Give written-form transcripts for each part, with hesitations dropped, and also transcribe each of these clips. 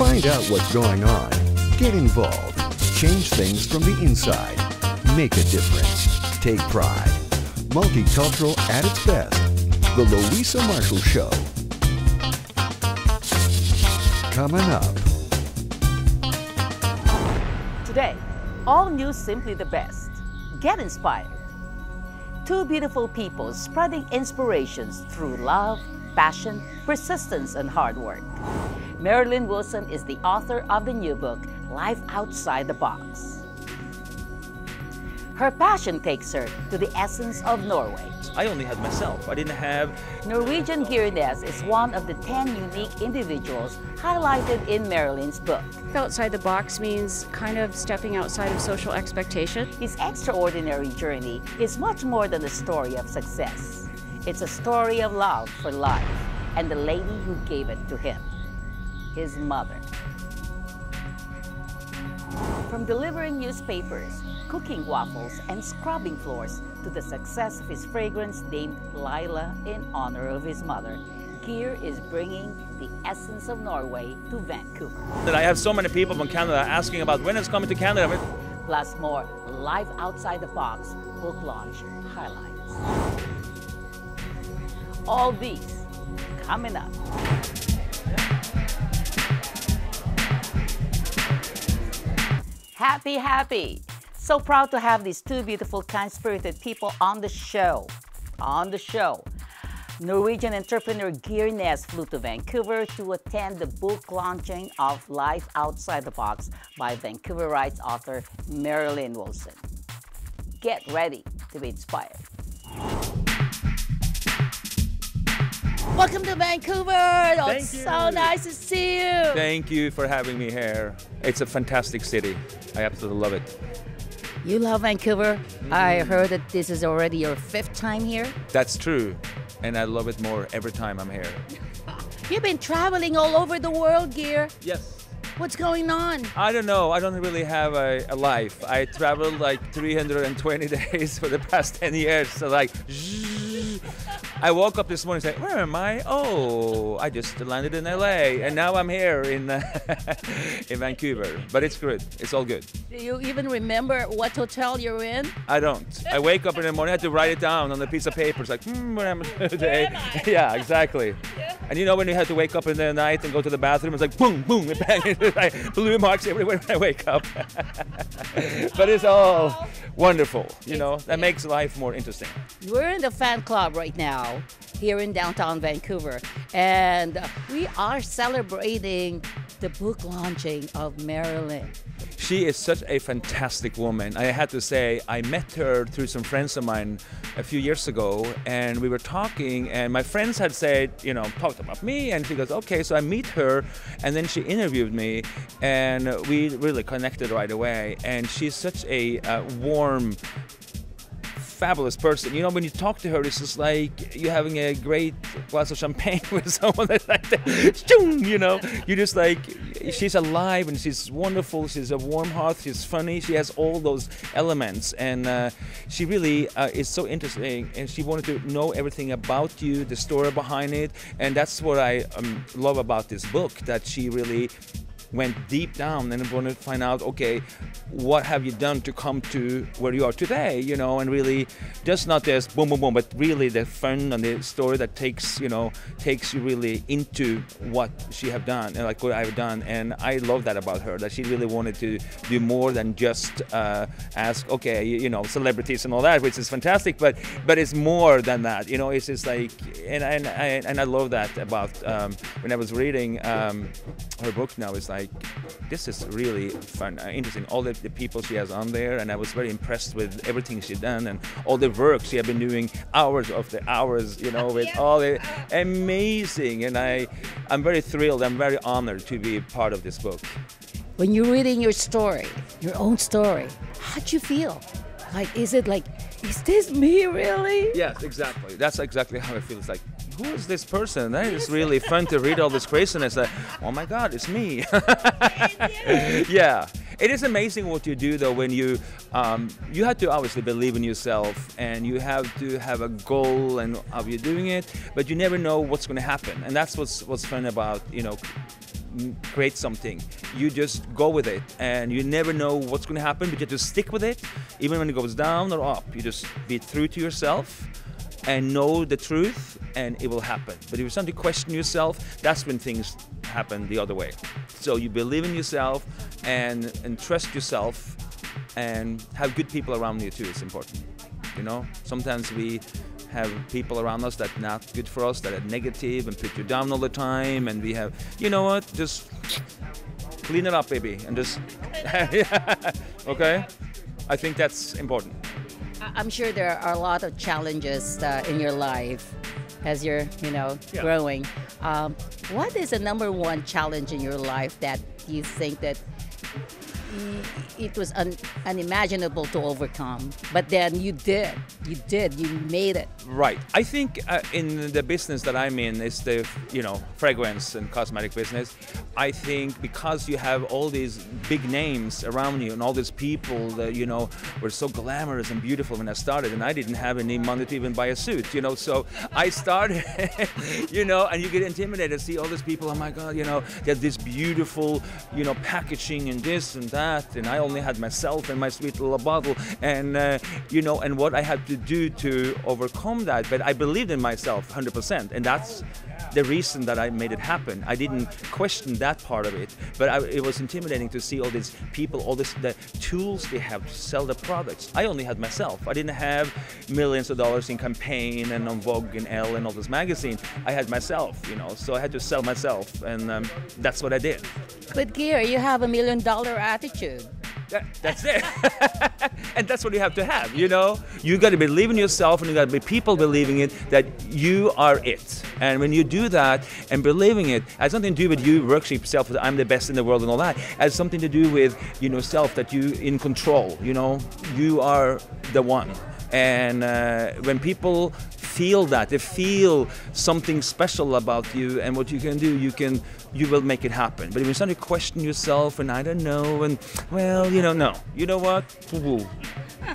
Find out what's going on. Get involved. Change things from the inside. Make a difference. Take pride. Multicultural at its best. The Luisa Marshall Show. Coming up. Today, all new Simply the Best. Get inspired. Two beautiful people spreading inspirations through love, passion, persistence, and hard work. Marilyn Wilson is the author of the new book, Life Outside the Box. Her passion takes her to the essence of Norway. I only had myself. I didn't have... Norwegian Geir Ness is one of the 10 unique individuals highlighted in Marilyn's book. Outside the box means kind of stepping outside of social expectation. His extraordinary journey is much more than a story of success. It's a story of love for life and the lady who gave it to him, his mother. From delivering newspapers, cooking waffles, and scrubbing floors to the success of his fragrance named Lila in honor of his mother, Geir is bringing the essence of Norway to Vancouver. I have so many people from Canada asking about when it's coming to Canada. Plus more Life Outside the Box book launch highlights. All these coming up. Happy, happy. So proud to have these two beautiful, kind-spirited people on the show. Norwegian entrepreneur Geir Ness flew to Vancouver to attend the book launching of Life Outside the Box by Vancouverite author Marilyn Wilson. Get ready to be inspired. Welcome to Vancouver. Oh, it's so nice to see you. Thank you for having me here. It's a fantastic city. I absolutely love it. You love Vancouver. I heard that this is already your 5th time here. That's true, and I love it more every time I'm here. You've been traveling all over the world, Geir. Yes. What's going on? I don't know. I don't really have a life. I traveled like 320 days for the past 10 years. So like, I woke up this morning and said, where am I? Oh, I just landed in LA, and now I'm here in Vancouver. But it's good. It's all good. Do you even remember what hotel you're in? I don't. I wake up in the morning, I have to write it down on a piece of paper. It's like, where am I today? Yeah, exactly. Yeah. And you know when you have to wake up in the night and go to the bathroom, it's like, boom, boom, bang. It's like blue marks everywhere when I wake up. But it's all wonderful, you know? That makes life more interesting. We're in the fan club right now, here in downtown Vancouver, and we are celebrating the book launching of Marilyn. She is such a fantastic woman. I had to say, I met her through some friends of mine a few years ago, and we were talking, and my friends had said, you know, talked about me, and she goes, okay, so I meet her, and then she interviewed me, and we really connected right away, and she's such a warm, fabulous person. You know, when you talk to her, it's just like you're having a great glass of champagne with someone that's like that. You know, you just like, she's alive and she's wonderful. She's a warm heart. She's funny. She has all those elements, and she really is so interesting. And she wanted to know everything about you, the story behind it, and that's what I love about this book. That she really went deep down and wanted to find out, okay, what have you done to come to where you are today, you know, and really just not just boom, boom, boom, but really the fun and the story that takes, you know, takes you really into what she have done and like what I've done. And I love that about her, that she really wanted to do more than just ask, okay, you know, celebrities and all that, which is fantastic, but it's more than that, you know, it's just like, and I love that about, when I was reading her book now, it's like, this is really fun, interesting. All the people she has on there, and I was very impressed with everything she's done and all the work she has been doing, hours of the hours, you know, with all the amazing. And I'm very thrilled. I'm very honored to be part of this book. When you're reading your story, your own story, how'd you feel? Like, is it like, is this me really? Yes, exactly. That's exactly how I feel. It's like, who is this person? That is really fun to read all this craziness. Like, oh my God, it's me. Yeah. It is amazing what you do though when you, you have to obviously believe in yourself and you have to have a goal and how you're doing it, but you never know what's going to happen. And that's what's fun about, you know, create something. You just go with it, and you never know what's going to happen, but you just stick with it. Even when it goes down or up, you just be true to yourself and know the truth, and it will happen. But if you start to question yourself, that's when things happen the other way. So you believe in yourself and trust yourself, and have good people around you too. It's important. You know, sometimes we have people around us that are not good for us, that are negative and put you down all the time, and we have, you know what, just clean it up, baby, and just, okay? I think that's important. I'm sure there are a lot of challenges in your life as you're, you know, growing. What is the number one challenge in your life that you think that it was unimaginable to overcome, but then you made it? Right. I think in the business that I'm in, is the, you know, fragrance and cosmetic business. I think because you have all these big names around you and all these people that, you know, were so glamorous and beautiful when I started, and I didn't have any money to even buy a suit, you know, so I started, you know, and you get intimidated, see all these people, oh my God, you know, they have this beautiful, you know, packaging and this and that. And I only had myself and my sweet little bottle, and you know, and what I had to do to overcome that. But I believed in myself 100%, and that's the reason that I made it happen. I didn't question that part of it, but it was intimidating to see all these people, all this, the tools they have to sell the products. I only had myself. I didn't have millions of dollars in campaign and on Vogue and Elle and all this magazine. I had myself, you know, so I had to sell myself, and that's what I did. But Geir, you have $1 million attitude. That's it. And that's what you have to have, you know? You got to believe in yourself, and you got to be people believing it, that you are it. And when you do that and believing it, it has nothing to do with you worship yourself, that I'm the best in the world and all that. It has something to do with, you know, self, that you in control, you know? You are the one. And when people feel that, they feel something special about you and what you can do, you will make it happen. But if you start to question yourself, and I don't know, and well, you know, no. You know what?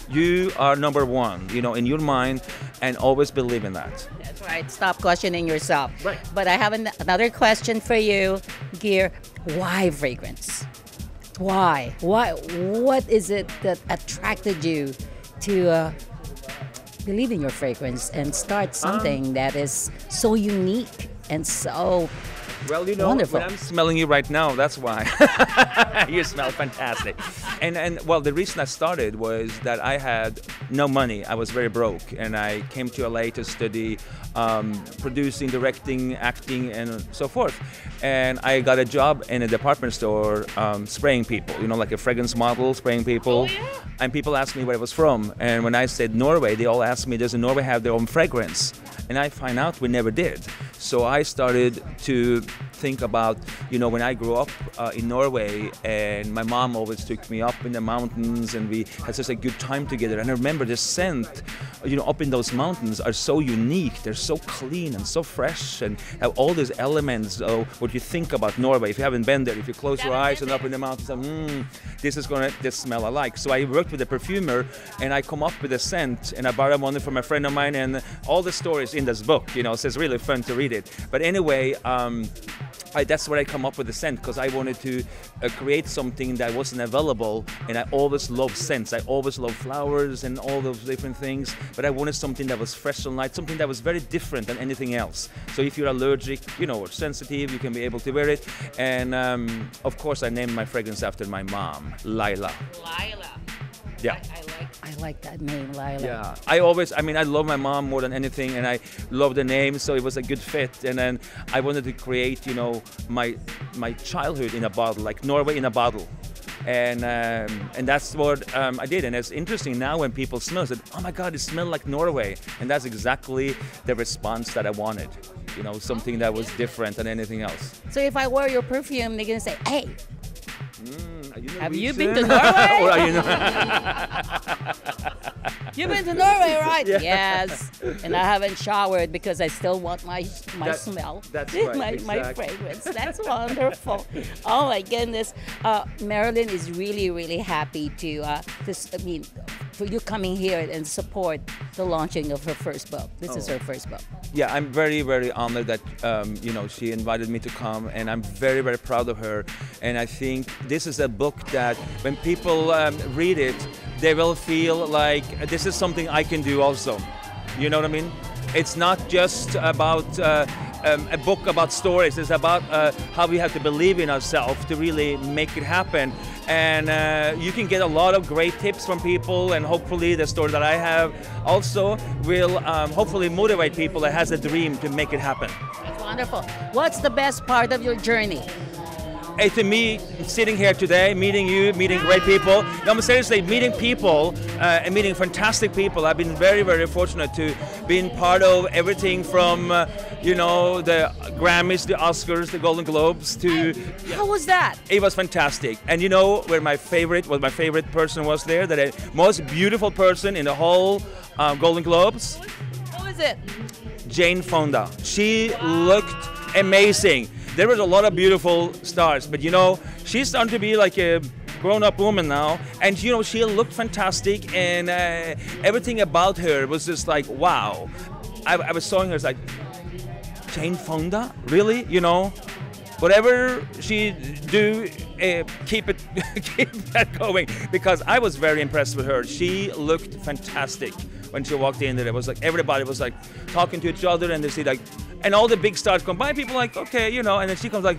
You are number one, you know, in your mind, and always believe in that. That's right. Stop questioning yourself. Right. But I have another question for you, Geir. Why fragrance? Why? Why? What is it that attracted you to believe in your fragrance and start something that is so unique and so well, you know, wonderful? When I'm smelling you right now, that's why. You smell fantastic. And well, the reason I started was that I had no money. I was very broke, and I came to LA to study producing, directing, acting, and so forth. And I got a job in a department store spraying people, you know, like a fragrance model, spraying people. Oh, yeah. And people asked me where I was from. And when I said Norway, they all asked me, doesn't Norway have their own fragrance? And I find out we never did. So I started to think about, you know, when I grew up in Norway, and my mom always took me up in the mountains, and we had such a good time together. And I remember the scent, you know, up in those mountains are so unique. They're so clean and so fresh, and have all these elements of what you think about Norway. If you haven't been there, if you close your eyes and up in the mountains, this is gonna smell alike. So I worked with a perfumer, and I come up with a scent, and I borrowed one from a friend of mine, and all the stories in this book, you know, so it's really fun to read it. But anyway, that's where I come up with the scent, because I wanted to create something that wasn't available, and I always loved scents. I always loved flowers and all those different things, but I wanted something that was fresh and light, something that was very different than anything else. So if you're allergic, you know, or sensitive, you can be able to wear it. And of course, I named my fragrance after my mom, Lila. Lila. Yeah. I like that name, Lila. Yeah, I mean, I love my mom more than anything, and I love the name, so it was a good fit. And then I wanted to create, you know, my childhood in a bottle, like Norway in a bottle. And that's what I did. And it's interesting now when people smell it, oh my God, it smells like Norway. And that's exactly the response that I wanted. You know, something that was different than anything else. So if I wear your perfume, they're gonna say, hey, have you been to Norway? Or are you You've been to Norway, right? Yeah. Yes. And I haven't showered because I still want my smell. That's right. my fragrance. That's wonderful. Oh my goodness. Marilyn is really happy to I mean, for you coming here and support the launching of her first book. This is her first book. Yeah, I'm very, very honored that you know, she invited me to come, and I'm very, very proud of her. And I think this is a book that when people read it, they will feel like this is something I can do also. You know what I mean? It's not just about a book about stories. It's about how we have to believe in ourselves to really make it happen. And you can get a lot of great tips from people, and hopefully the story that I have also will hopefully motivate people that has a dream to make it happen. That's wonderful. What's the best part of your journey? Hey, to me, sitting here today, meeting you, meeting great people. No, seriously, meeting people and meeting fantastic people. I've been very, very fortunate to being part of everything from, you know, the Grammys, the Oscars, the Golden Globes to... How was that? It was fantastic. And you know where my favorite, what my favorite person was there? The most beautiful person in the whole Golden Globes? Who is it? Jane Fonda. She looked amazing. There was a lot of beautiful stars, but you know, she's starting to be like a grown-up woman now, and you know, she looked fantastic, and everything about her was just like, wow. I was showing her, it's like, Jane Fonda? Really? You know? Whatever she do, keep that going, because I was very impressed with her. She looked fantastic when she walked in there. It was like everybody was like talking to each other, and they see like, and all the big stars come by. People like, okay, you know, and then she comes like,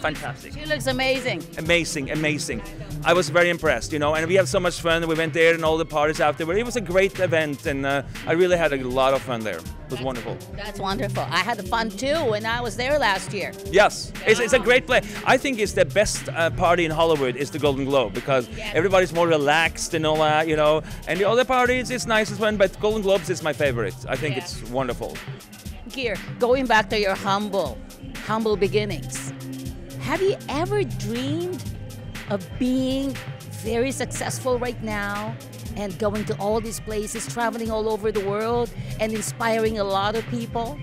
fantastic. She looks amazing. Amazing, amazing. I was very impressed, you know, and we had so much fun. We went there and all the parties afterward. It was a great event, and I really had a lot of fun there. It was wonderful. That's wonderful. I had fun too when I was there last year. Yes, it's a great place. I think it's the best party in Hollywood is the Golden Globe, because everybody's more relaxed and all that, you know. And the other parties, it's nice as well, but Golden Globes is my favorite. I think it's wonderful. Geir, going back to your humble beginnings, have you ever dreamed of being very successful right now and going to all these places, traveling all over the world and inspiring a lot of people?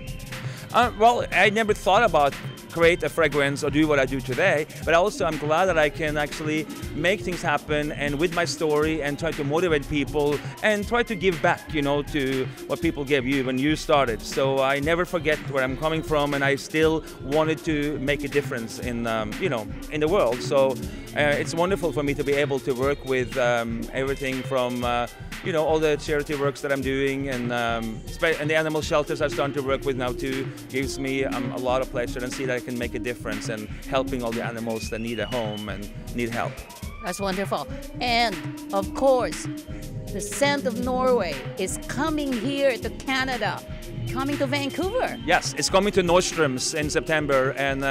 Well, I never thought about create a fragrance or do what I do today, but also I'm glad that I can actually make things happen and with my story and try to motivate people and try to give back, you know, to what people gave you when you started. So I never forget where I'm coming from, and I still wanted to make a difference in, you know, in the world. So it's wonderful for me to be able to work with everything from, you know, all the charity works that I'm doing, and the animal shelters I'm starting to work with now too gives me a lot of pleasure, and see that I can make a difference and helping all the animals that need a home and need help. That's wonderful. And of course, the scent of Norway is coming here to Canada, coming to Vancouver. Yes, it's coming to Nordstrom's in September, and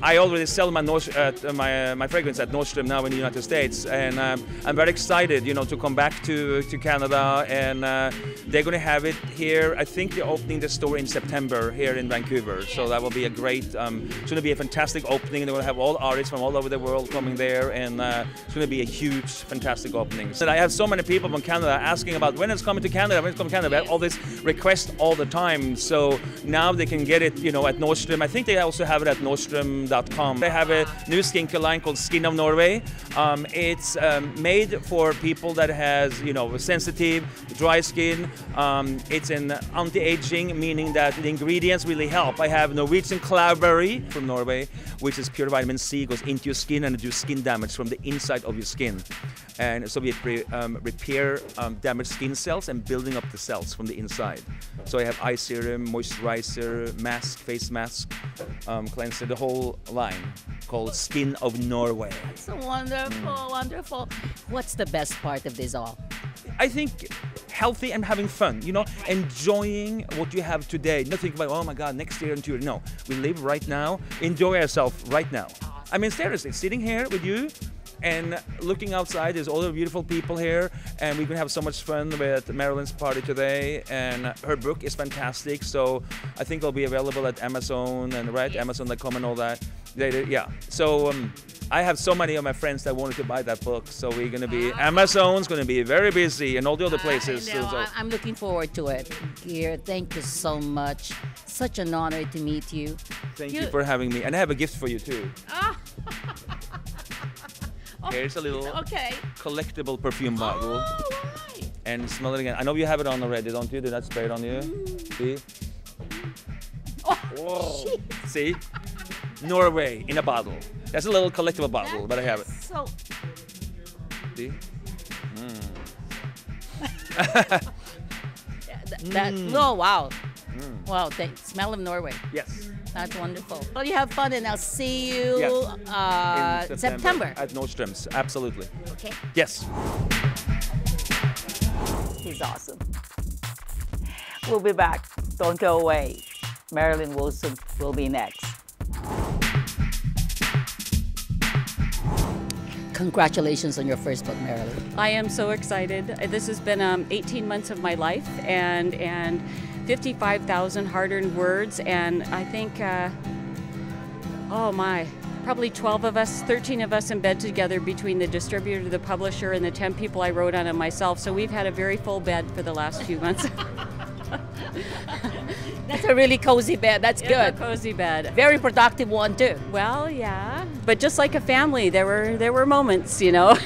I already sell my fragrance at Nordstrom now in the United States, and I'm very excited, you know, to come back to Canada, and they're going to have it here. I think they're opening the store in September here in Vancouver, so that will be a great, it's going to be a fantastic opening. They're going to have all artists from all over the world coming there, and it's going to be a huge, fantastic opening. So I have so many people from Canada asking about when it's coming to Canada, when it's coming to Canada. I have all this request all the time, so now they can get it, you know, at Nordstrom. I think they also have it at Nordstrom.com. They have a new skincare line called Skin of Norway. It's made for people that has, you know, sensitive, dry skin. It's an anti-aging, meaning that the ingredients really help. I have Norwegian clawberry from Norway, which is pure vitamin C, goes into your skin and reduce skin damage from the inside of your skin. And so we repair damaged skin cells and building up the cells from the inside. So I have eye serum, moisturizer, mask, face mask, cleanser, the whole line called Skin of Norway. That's wonderful, wonderful. What's the best part of this all? I think healthy and having fun, you know, enjoying what you have today. Not thinking about, oh my God, next year and 2 years. No, we live right now, enjoy ourselves right now. I mean, seriously, sitting here with you, and looking outside, there's all the beautiful people here, and we're gonna have so much fun with Marilyn's party today, and her book is fantastic, so I think it'll be available at Amazon, and Amazon.com and all that. Yeah, so I have so many of my friends that wanted to buy that book, so we're gonna be, Amazon's gonna be very busy, and all the other places. I'm looking forward to it. Geir, thank you so much. Such an honor to meet you. Thank you for having me, and I have a gift for you too. Here's a little collectible perfume bottle. Oh, right. And smell it again. I know you have it on already, don't you? Did that spray it on you? Mm. See? Oh, see? Norway in a bottle. That's a little collectible bottle, that but I have it. So... See? Mm. Oh, wow. Mm. Wow, the smell of Norway. Yes. That's wonderful. Well, you have fun, and I'll see you in September. At Nordstrom's, absolutely. Okay. Yes. He's awesome. We'll be back. Don't go away. Marilyn Wilson will be next. Congratulations on your first book, Marilyn. I am so excited. This has been 18 months of my life and 55,000 hard-earned words, and I think, oh my, probably 12 of us, 13 of us in bed together between the distributor, the publisher, and the 10 people I wrote on and myself. So we've had a very full bed for the last few months. That's a really cozy bed. That's good. It's a cozy bed. Very productive one too. Well, yeah. But just like a family, there were moments, you know.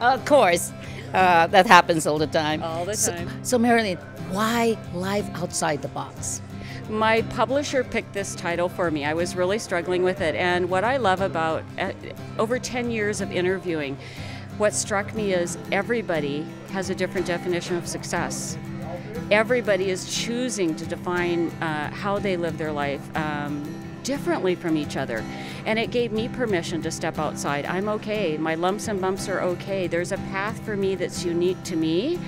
Of course, that happens all the time. All the time. So Marilyn, why Life Outside the Box? My publisher picked this title for me. I was really struggling with it, and what I love about over 10 years of interviewing, what struck me is everybody has a different definition of success. Everybody is choosing to define how they live their life differently from each other. And it gave me permission to step outside. I'm okay, my lumps and bumps are okay. There's a path for me that's unique to me.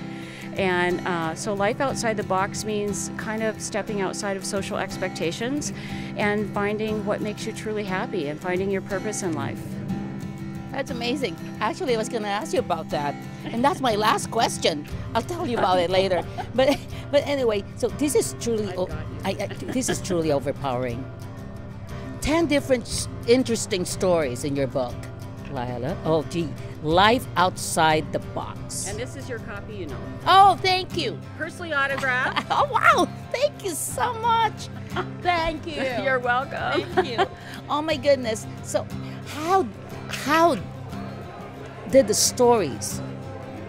And so life outside the box means kind of stepping outside of social expectations and finding what makes you truly happy and finding your purpose in life. That's amazing. Actually, I was going to ask you about that. And that's my last question. I'll tell you about it later. But anyway, so this is truly this is truly overpowering. 10 different interesting stories in your book, Lila. Oh, gee. Life Outside the Box. And this is your copy, you know. Oh, thank you. Personally autographed. Oh, wow. Thank you so much. Thank you. You're welcome. Thank you. Oh, my goodness. So how did the stories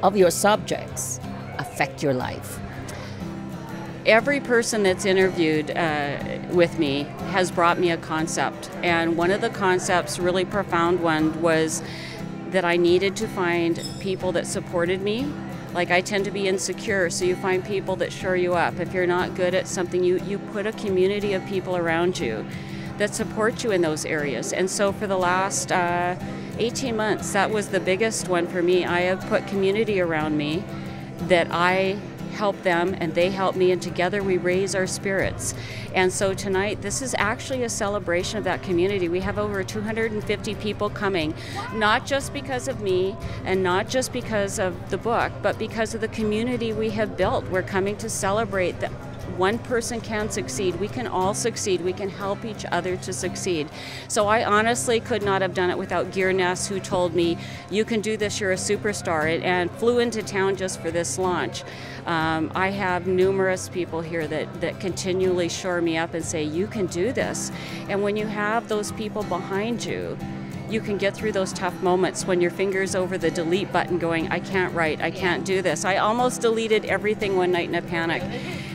of your subjects affect your life? Every person that's interviewed with me has brought me a concept, and one of the concepts, really profound one, was that I needed to find people that supported me. Like, I tend to be insecure, so you find people that shore you up. If you're not good at something, you put a community of people around you that support you in those areas. And so for the last 18 months, that was the biggest one for me. I have put community around me that I help them and they help me, and together we raise our spirits. And so tonight, this is actually a celebration of that community. We have over 250 people coming, not just because of me and not just because of the book, but because of the community we have built. We're coming to celebrate the one person can succeed. We can all succeed. We can help each other to succeed. So I honestly could not have done it without Geir Ness, who told me, you can do this, you're a superstar, and flew into town just for this launch. I have numerous people here that continually shore me up and say, you can do this. And when you have those people behind you, you can get through those tough moments when your finger's over the delete button going, I can't write, I can't do this. I almost deleted everything one night in a panic.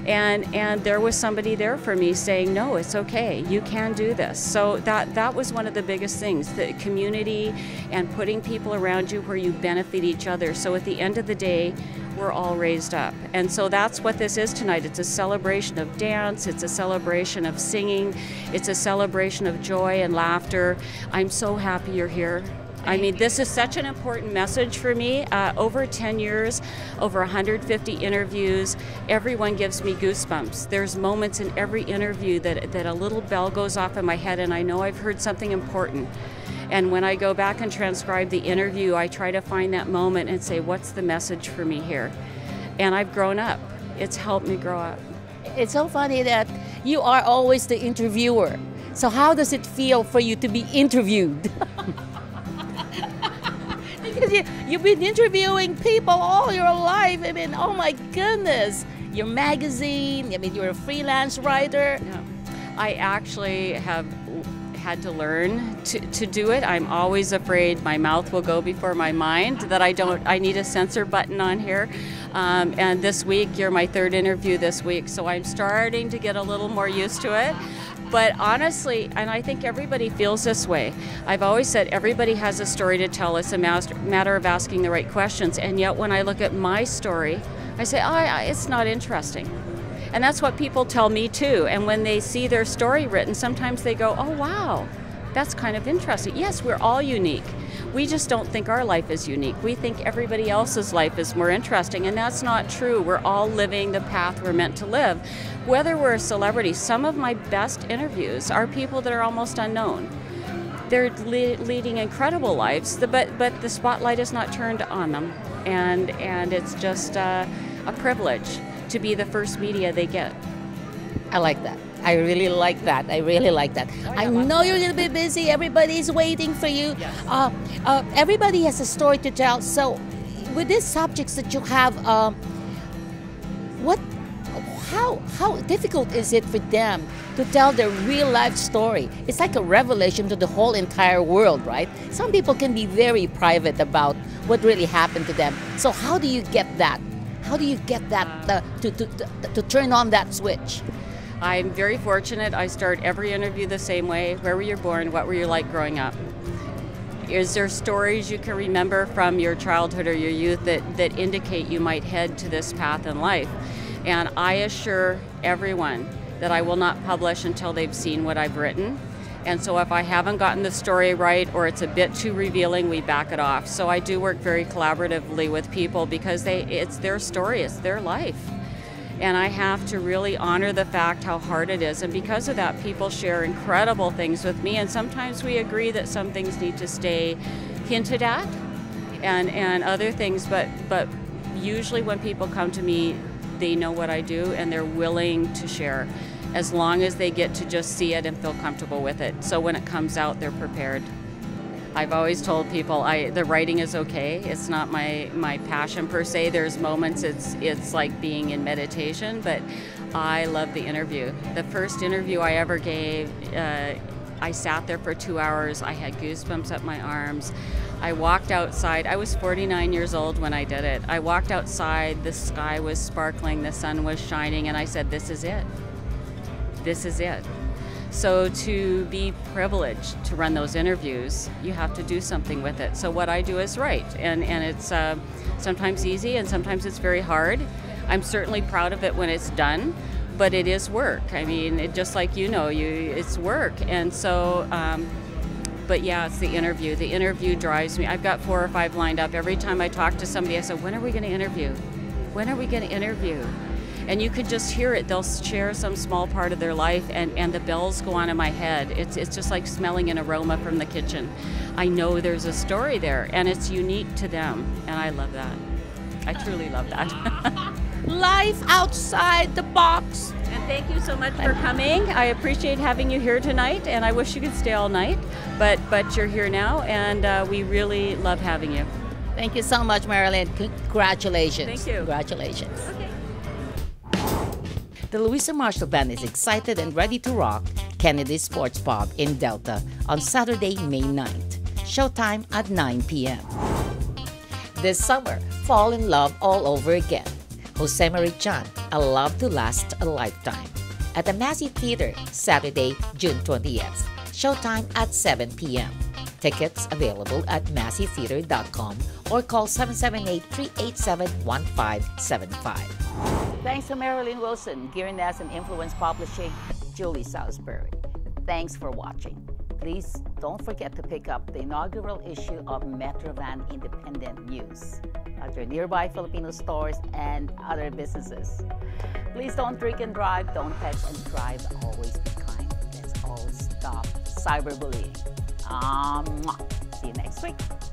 And there was somebody there for me saying, no, it's okay, you can do this. So that was one of the biggest things, the community and putting people around you where you benefit each other. So at the end of the day, we're all raised up. And so that's what this is tonight. It's a celebration of dance, it's a celebration of singing, it's a celebration of joy and laughter. I'm so happy you're here. I mean, this is such an important message for me. Over 10 years, over 150 interviews, everyone gives me goosebumps. There's moments in every interview that a little bell goes off in my head and I know I've heard something important. And when I go back and transcribe the interview, I try to find that moment and say, what's the message for me here? And I've grown up. It's helped me grow up. It's so funny that you are always the interviewer. So how does it feel for you to be interviewed? Because you've been interviewing people all your life. I mean, oh my goodness. Your magazine, I mean, you're a freelance writer. Yeah. I actually have had to learn to do it. I'm always afraid my mouth will go before my mind, that I need a censor button on here. And this week, you're my third interview this week, so I'm starting to get a little more used to it. But honestly, and I think everybody feels this way, I've always said everybody has a story to tell. It's a matter of asking the right questions. And yet when I look at my story, I say, oh, it's not interesting. And that's what people tell me too. And when they see their story written, sometimes they go, oh wow, that's kind of interesting. Yes, we're all unique. We just don't think our life is unique. We think everybody else's life is more interesting, and that's not true. We're all living the path we're meant to live. Whether we're a celebrity, some of my best interviews are people that are almost unknown. They're leading incredible lives, but the spotlight is not turned on them, and it's just a privilege to be the first media they get. I like that. I really like that. I really like that. Oh, yeah, I know you're a little bit busy. Everybody's waiting for you. Yes. Everybody has a story to tell. So, with these subjects that you have, how difficult is it for them to tell their real life story? It's like a revelation to the whole entire world, right? Some people can be very private about what really happened to them. So, how do you get that? How do you get that to turn on that switch? I'm very fortunate. I start every interview the same way. Where were you born? What were you like growing up? Is there stories you can remember from your childhood or your youth that indicate you might head to this path in life? And I assure everyone that I will not publish until they've seen what I've written. And so if I haven't gotten the story right or it's a bit too revealing, we back it off. So I do work very collaboratively with people because it's their story, it's their life. And I have to really honor the fact how hard it is. And because of that, people share incredible things with me. And sometimes we agree that some things need to stay hinted at and other things. But usually when people come to me, they know what I do and they're willing to share as long as they get to just see it and feel comfortable with it. So when it comes out, they're prepared. I've always told people the writing is okay. It's not my passion per se. There's moments it's like being in meditation, but I love the interview. The first interview I ever gave, I sat there for 2 hours. I had goosebumps up my arms. I walked outside. I was 49 years old when I did it. I walked outside. The sky was sparkling. The sun was shining. And I said, this is it. This is it. So to be privileged to run those interviews, you have to do something with it. So what I do is write, and it's sometimes easy and sometimes it's very hard. I'm certainly proud of it when it's done, but it is work. I mean, just like it's work. And so, but yeah, it's the interview. The interview drives me. I've got 4 or 5 lined up. Every time I talk to somebody, I say, when are we going to interview? When are we going to interview? And you could just hear it. They'll share some small part of their life, and the bells go on in my head. It's just like smelling an aroma from the kitchen. I know there's a story there, and it's unique to them, and I love that. I truly love that. Life Outside the Box. And thank you so much for coming. I appreciate having you here tonight, and I wish you could stay all night, but you're here now, and we really love having you. Thank you so much, Marilyn. Congratulations. Thank you. Congratulations. Okay. The Luisa Marshall Band is excited and ready to rock Kennedy Sports Pub in Delta on Saturday, May 9th. Showtime at 9 p.m. This summer, fall in love all over again. Jose Marie Chan, A Love to Last a Lifetime. At the Massey Theater, Saturday, June 20th. Showtime at 7 p.m. Tickets available at masseytheater.com or call 778-387-1575. Thanks to Marilyn Wilson, Geir Ness, and Influence Publishing, Julie Salisbury. Thanks for watching. Please don't forget to pick up the inaugural issue of Metrovan Independent News at your nearby Filipino stores and other businesses. Please don't drink and drive, don't text and drive, always be kind. Let's all stop cyberbullying. See you next week.